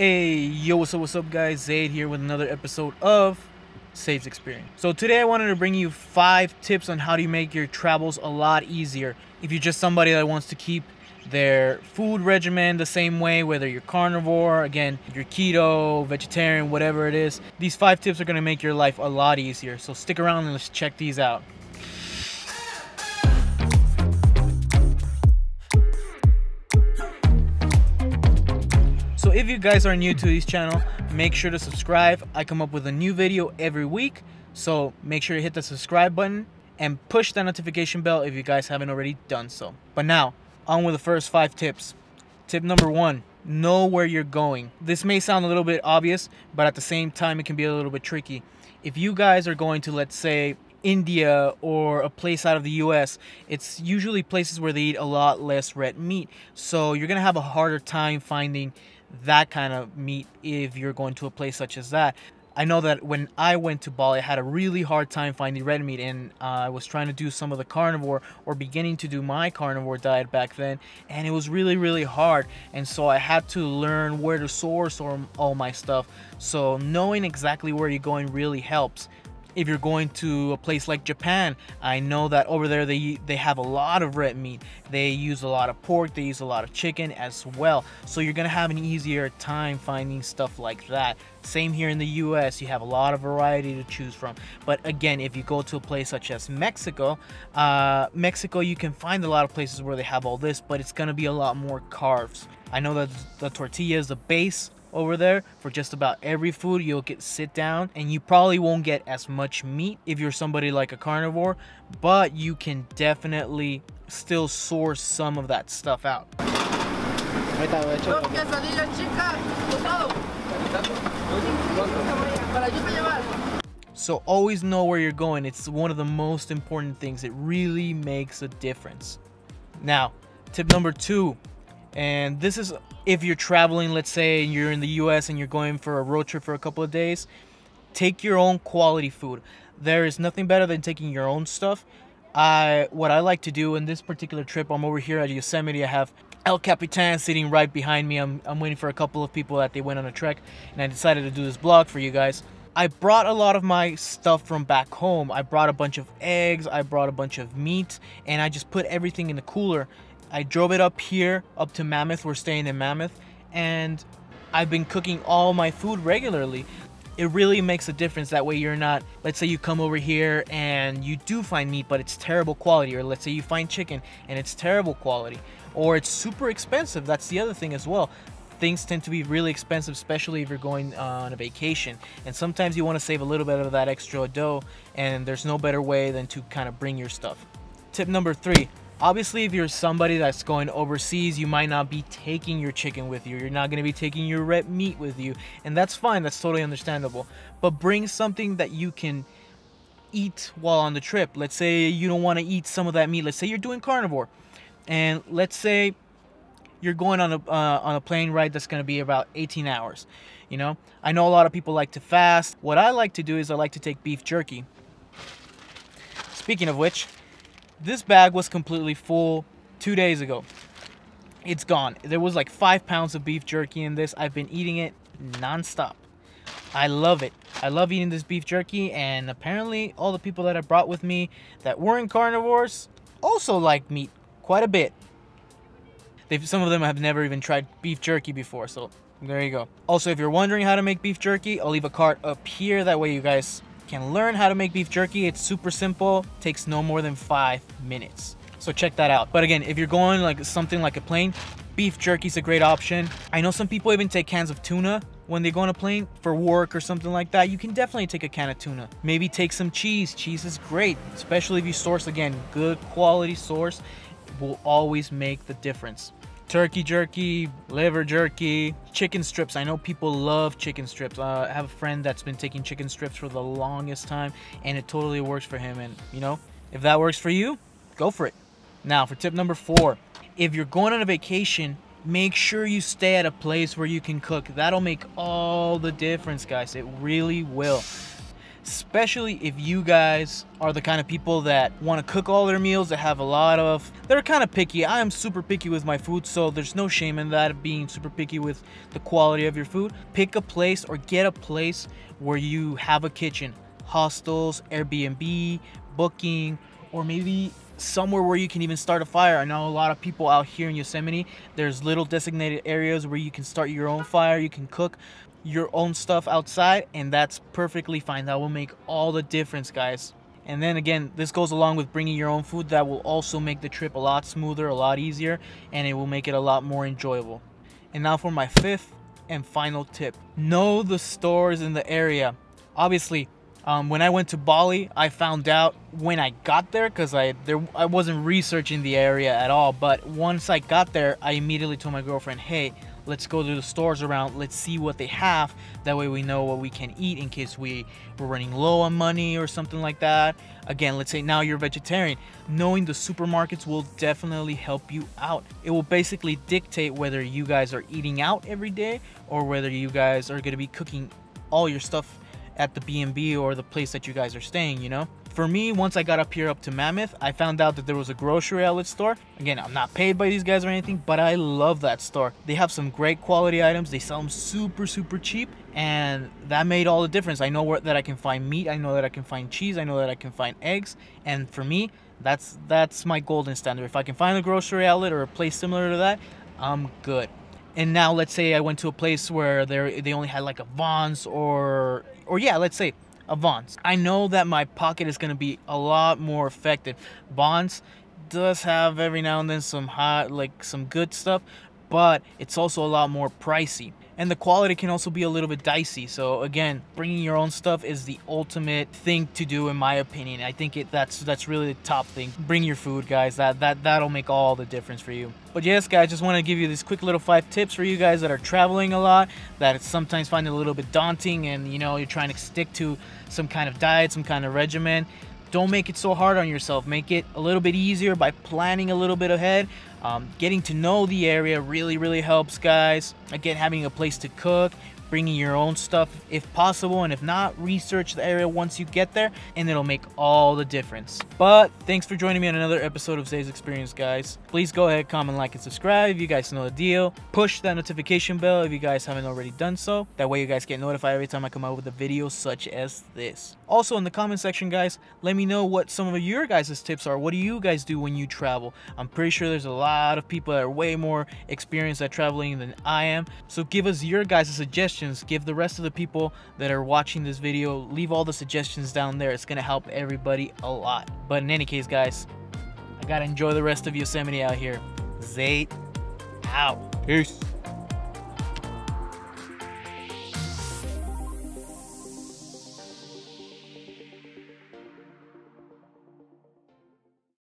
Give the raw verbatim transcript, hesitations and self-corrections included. Hey, yo, what's up, what's up, guys? Zaid here with another episode of Zaid's Experience. So today I wanted to bring you five tips on how to make your travels a lot easier. If you're just somebody that wants to keep their food regimen the same way, whether you're carnivore, again, you're keto, vegetarian, whatever it is, these five tips are going to make your life a lot easier. So stick around and let's check these out. So if you guys are new to this channel, make sure to subscribe. I come up with a new video every week, so make sure to hit the subscribe button and push that notification bell if you guys haven't already done so. But now, on with the first five tips. Tip number one, know where you're going. This may sound a little bit obvious, but at the same time, it can be a little bit tricky. If you guys are going to, let's say, India or a place out of the U S, it's usually places where they eat a lot less red meat. So you're gonna have a harder time finding that kind of meat if you're going to a place such as that. I know that when I went to Bali, I had a really hard time finding red meat, and uh, I was trying to do some of the carnivore, or beginning to do my carnivore diet back then, and it was really, really hard. And so I had to learn where to source or all my stuff. So knowing exactly where you're going really helps. If you're going to a place like Japan, I know that over there they they have a lot of red meat. They use a lot of pork, they use a lot of chicken as well. So you're gonna have an easier time finding stuff like that. Same here in the U S, you have a lot of variety to choose from. But again, if you go to a place such as Mexico, uh, Mexico, you can find a lot of places where they have all this, but it's gonna be a lot more carbs. I know that the tortilla is the base over there for just about every food. You'll get sit down and you probably won't get as much meat if you're somebody like a carnivore, but you can definitely still source some of that stuff out. So always know where you're going. It's one of the most important things. It really makes a difference. Now, tip number two, and this is if you're traveling, let's say you're in the U S and you're going for a road trip for a couple of days, take your own quality food. There is nothing better than taking your own stuff. I, what I like to do in this particular trip, I'm over here at Yosemite. I have El Capitan sitting right behind me. I'm, I'm waiting for a couple of people that they went on a trek, and I decided to do this vlog for you guys. I brought a lot of my stuff from back home. I brought a bunch of eggs, I brought a bunch of meat, and I just put everything in the cooler. I drove it up here, up to Mammoth. We're staying in Mammoth, and I've been cooking all my food regularly. It really makes a difference. That way you're not, let's say you come over here and you do find meat, but it's terrible quality. Or let's say you find chicken and it's terrible quality. Or it's super expensive. That's the other thing as well. Things tend to be really expensive, especially if you're going on a vacation. And sometimes you want to save a little bit of that extra dough, and there's no better way than to kind of bring your stuff. Tip number three. Obviously, if you're somebody that's going overseas, you might not be taking your chicken with you. You're not going to be taking your red meat with you. And that's fine. That's totally understandable. But bring something that you can eat while on the trip. Let's say you don't want to eat some of that meat. Let's say you're doing carnivore. And let's say you're going on a, uh, on a plane ride that's going to be about eighteen hours. You know, I know a lot of people like to fast. What I like to do is I like to take beef jerky. Speaking of which, this bag was completely full two days ago. It's gone. There was like five pounds of beef jerky in this. I've been eating it nonstop. I love it. I love eating this beef jerky, and apparently all the people that I brought with me that weren't carnivores also like meat quite a bit. They've, some of them have never even tried beef jerky before, so there you go. Also, if you're wondering how to make beef jerky, I'll leave a card up here. That way you guys can learn how to make beef jerky. It's super simple, takes no more than five minutes, so check that out. But again, if you're going like something like a plane, beef jerky is a great option. I know some people even take cans of tuna when they go on a plane for work or something like that. You can definitely take a can of tuna. Maybe take some cheese. Cheese is great, especially if you source, again, good quality source. It will always make the difference. Turkey jerky, liver jerky, chicken strips. I know people love chicken strips. Uh, I have a friend that's been taking chicken strips for the longest time, and it totally works for him. And you know, if that works for you, go for it. Now for tip number four, if you're going on a vacation, make sure you stay at a place where you can cook. That'll make all the difference, guys. It really will. especially if you guys are the kind of people that want to cook all their meals, that have a lot of, they're kind of picky. I am super picky with my food, so there's no shame in that, being super picky with the quality of your food. Pick a place or get a place where you have a kitchen. Hostels, Airbnb, Booking, or maybe somewhere where you can even start a fire. I know a lot of people out here in Yosemite, there's little designated areas where you can start your own fire, you can cook your own stuff outside, and that's perfectly fine. That will make all the difference, guys. And then again, this goes along with bringing your own food. That will also make the trip a lot smoother, a lot easier, and it will make it a lot more enjoyable. And now for my fifth and final tip. Know the stores in the area. Obviously, Um, when I went to Bali, I found out when I got there, because I there I wasn't researching the area at all. But once I got there, I immediately told my girlfriend, hey, let's go to the stores around. Let's see what they have. That way we know what we can eat in case we were running low on money or something like that. Again, let's say now you're vegetarian. Knowing the supermarkets will definitely help you out. It will basically dictate whether you guys are eating out every day or whether you guys are going to be cooking all your stuff at the B and B or the place that you guys are staying, you know? For me, once I got up here up to Mammoth, I found out that there was a Grocery Outlet store. Again, I'm not paid by these guys or anything, but I love that store. They have some great quality items. They sell them super, super cheap, and that made all the difference. I know where, that I can find meat. I know that I can find cheese. I know that I can find eggs. And for me, that's, that's my golden standard. If I can find a Grocery Outlet or a place similar to that, I'm good. And now let's say I went to a place where they only had like a Vons or, or yeah, let's say a Vons. I know that my pocket is going to be a lot more affected. Vons does have every now and then some hot, like some good stuff, but it's also a lot more pricey. And the quality can also be a little bit dicey. So again, bringing your own stuff is the ultimate thing to do, in my opinion. I think it that's that's really the top thing. Bring your food, guys. That that that'll make all the difference for you. But yes, guys, just want to give you these quick little five tips for you guys that are traveling a lot, that sometimes find it a little bit daunting, and you know you're trying to stick to some kind of diet, some kind of regimen. Don't make it so hard on yourself. Make it a little bit easier by planning a little bit ahead. Um, getting to know the area really, really helps, guys. Again, having a place to cook, bringing your own stuff if possible, and if not, research the area once you get there, and it'll make all the difference. But thanks for joining me on another episode of Zaid's Experience, guys. Please go ahead, comment, like, and subscribe if you guys know the deal. Push that notification bell if you guys haven't already done so. That way you guys get notified every time I come out with a video such as this. Also, in the comment section, guys, let me know what some of your guys' tips are. What do you guys do when you travel? I'm pretty sure there's a lot of people that are way more experienced at traveling than I am. So give us your guys' suggestions. Give the rest of the people that are watching this video, leave all the suggestions down there. It's gonna help everybody a lot. But in any case, guys, I gotta enjoy the rest of Yosemite out here. Zaid out. Peace.